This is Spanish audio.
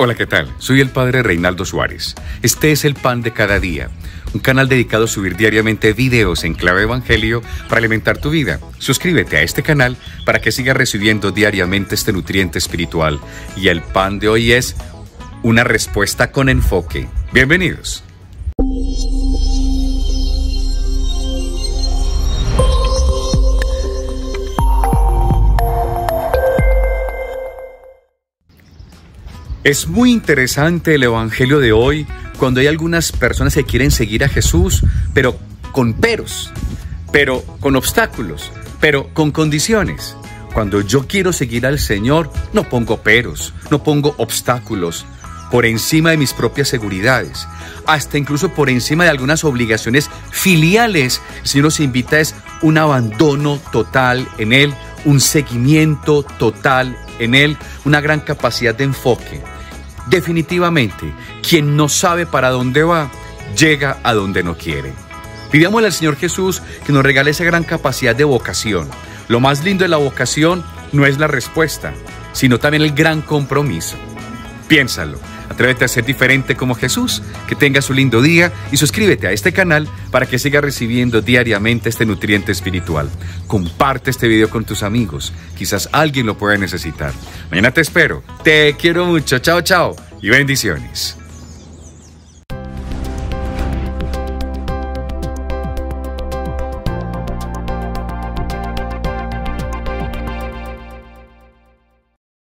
Hola, ¿qué tal? Soy el Padre Reinaldo Suárez. Este es El Pan de Cada Día, un canal dedicado a subir diariamente videos en clave evangelio para alimentar tu vida. Suscríbete a este canal para que sigas recibiendo diariamente este nutriente espiritual. Y el pan de hoy es una respuesta con enfoque. Bienvenidos. Es muy interesante el evangelio de hoy cuando hay algunas personas que quieren seguir a Jesús, pero con peros, pero con obstáculos, pero con condiciones. Cuando yo quiero seguir al Señor, no pongo peros, no pongo obstáculos por encima de mis propias seguridades, hasta incluso por encima de algunas obligaciones filiales. El Señor nos invita es un abandono total en Él, un seguimiento total en Él, una gran capacidad de enfoque. Definitivamente, quien no sabe para dónde va, llega a donde no quiere. Pidámosle al Señor Jesús que nos regale esa gran capacidad de vocación. Lo más lindo de la vocación no es la respuesta, sino también el gran compromiso. Piénsalo, atrévete a ser diferente como Jesús, que tengas un lindo día y suscríbete a este canal para que sigas recibiendo diariamente este nutriente espiritual. Comparte este video con tus amigos, quizás alguien lo pueda necesitar. Mañana te espero, te quiero mucho, chao, chao y bendiciones.